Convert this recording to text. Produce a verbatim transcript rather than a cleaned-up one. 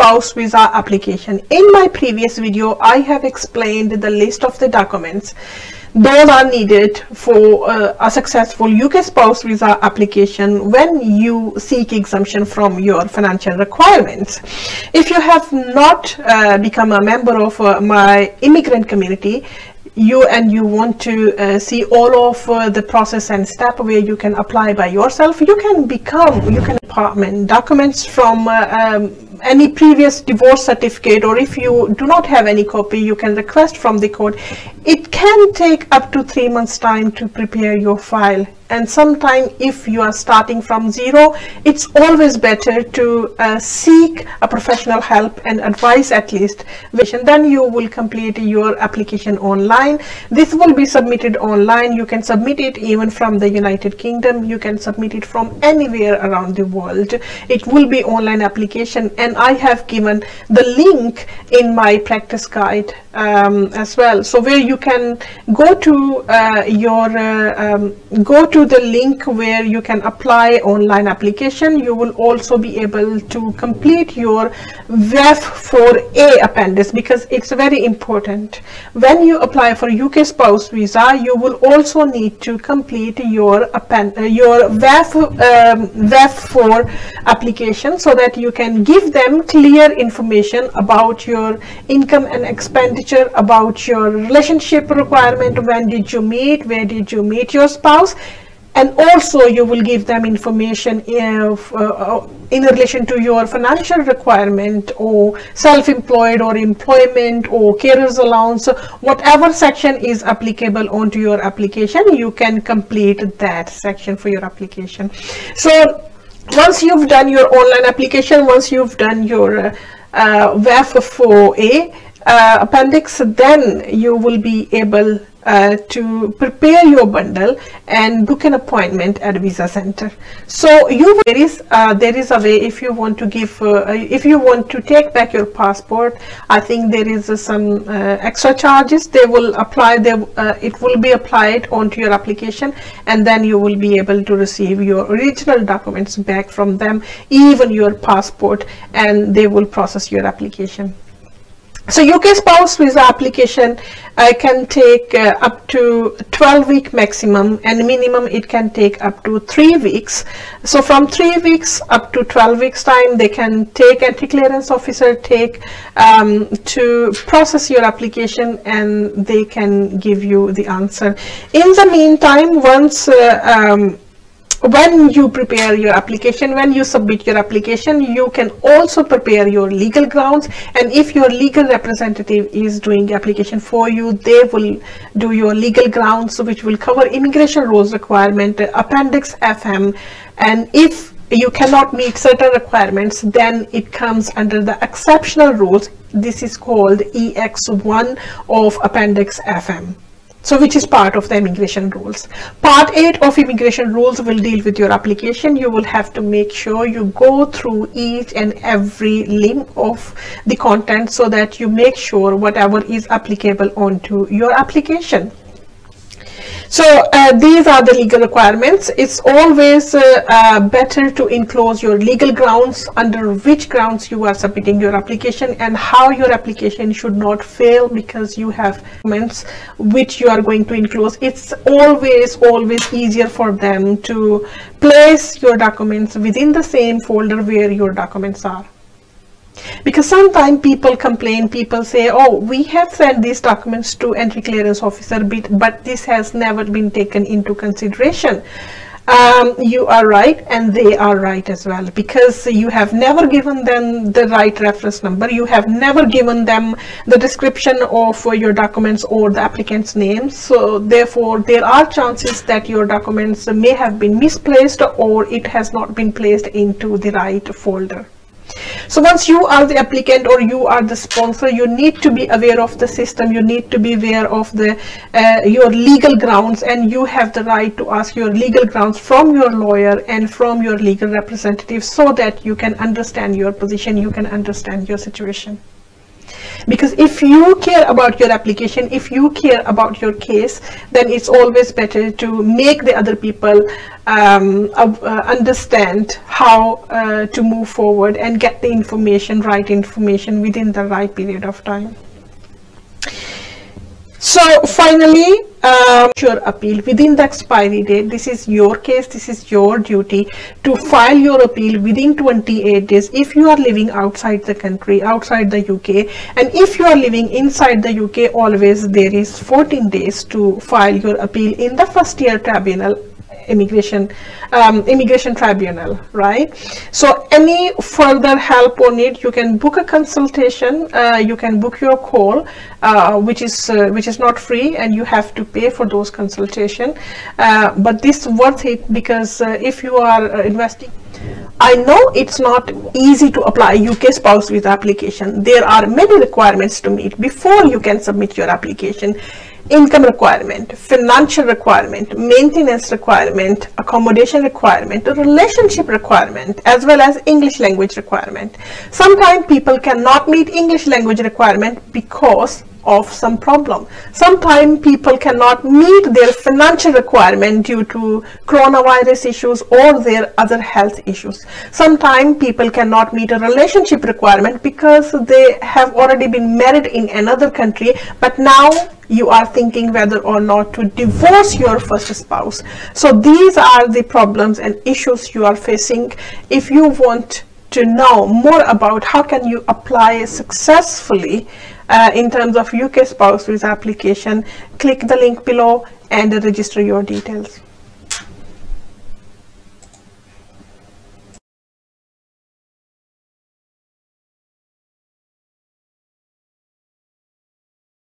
spouse visa application. In my previous video, I have explained the list of the documents those are needed for uh, a successful U K spouse visa application when you seek exemption from your financial requirements. If you have not uh, become a member of uh, my immigrant community, you and you want to uh, see all of uh, the process and step where you can apply by yourself, you can become, you can apartment documents from uh, um, any previous divorce certificate, or if you do not have any copy, you can request from the court. It can take up to three months time to prepare your file, and sometime if you are starting from zero, it's always better to uh, seek a professional help and advice at least, which and then you will complete your application online. This will be submitted online. You can submit it even from the United Kingdom, you can submit it from anywhere around the world. It will be online application, and I have given the link in my practice guide um, as well, so where you can go to uh, your uh, um, go to the link where you can apply online application. You will also be able to complete your V E F four A appendix, because it's very important. When you apply for U K spouse visa, you will also need to complete your append your V E F um, V E F four application, so that you can give them clear information about your income and expenditure, about your relationship requirement, when did you meet, where did you meet your spouse. And also you will give them information if, uh, in relation to your financial requirement, or self-employed, or employment, or carer's allowance, whatever section is applicable onto your application, you can complete that section for your application. So once you've done your online application, once you've done your uh, uh, V A F four A uh, appendix, then you will be able Uh, to prepare your bundle and book an appointment at visa center. So you there is uh, there is a way, if you want to give uh, if you want to take back your passport, I think there is uh, some uh, extra charges. They will apply there uh, it will be applied onto your application, and then you will be able to receive your original documents back from them, even your passport, and they will process your application. So U K spouse visa application uh, can take uh, up to twelve week maximum, and minimum it can take up to three weeks. So from three weeks up to twelve weeks time, they can take entry clearance officer take um, to process your application, and they can give you the answer. In the meantime, once uh, um, when you prepare your application, when you submit your application, you can also prepare your legal grounds, and if your legal representative is doing the application for you, they will do your legal grounds, which will cover immigration rules requirement, Appendix F M, and if you cannot meet certain requirements, then it comes under the exceptional rules. This is called E X one of Appendix F M. So which is part of the immigration rules. Part eight of immigration rules will deal with your application. You will have to make sure you go through each and every limb of the content, so that you make sure whatever is applicable onto your application. So uh, these are the legal requirements. It's always uh, uh, better to enclose your legal grounds, under which grounds you are submitting your application, and how your application should not fail because you have comments which you are going to enclose. It's always always easier for them to place your documents within the same folder where your documents are. Because sometimes people complain, people say, oh, we have sent these documents to entry clearance officer, but this has never been taken into consideration. Um, you are right, and they are right as well, because you have never given them the right reference number, you have never given them the description of your documents or the applicant's name. So therefore there are chances that your documents may have been misplaced, or it has not been placed into the right folder. So once you are the applicant or you are the sponsor, you need to be aware of the system, you need to be aware of the uh, your legal grounds, and you have the right to ask your legal grounds from your lawyer and from your legal representative, so that you can understand your position, you can understand your situation. Because if you care about your application, if you care about your case, then it's always better to make the other people um, uh, uh, understand how uh, to move forward and get the information, right information, within the right period of time. So finally, um, your appeal within the expiry date. This is your case, this is your duty to file your appeal within twenty-eight days if you are living outside the country, outside the U K, and if you are living inside the U K, always there is fourteen days to file your appeal in the first year tribunal, immigration um, immigration tribunal, right? So any further help or need, you can book a consultation, uh, you can book your call, uh, which is uh, which is not free, and you have to pay for those consultation, uh, but this worth it, because uh, if you are uh, investing, I know it's not easy to apply U K spouse visa application. There are many requirements to meet before you can submit your application: income requirement, financial requirement, maintenance requirement, accommodation requirement, relationship requirement, as well as English language requirement. Sometimes people cannot meet English language requirement because of some problem. Sometimes people cannot meet their financial requirement due to coronavirus issues or their other health issues. Sometimes people cannot meet a relationship requirement because they have already been married in another country, but now you are thinking whether or not to divorce your first spouse. So these are the problems and issues you are facing. If you want to know more about how can you apply successfully uh, in terms of U K spouse visa application, click the link below and register your details.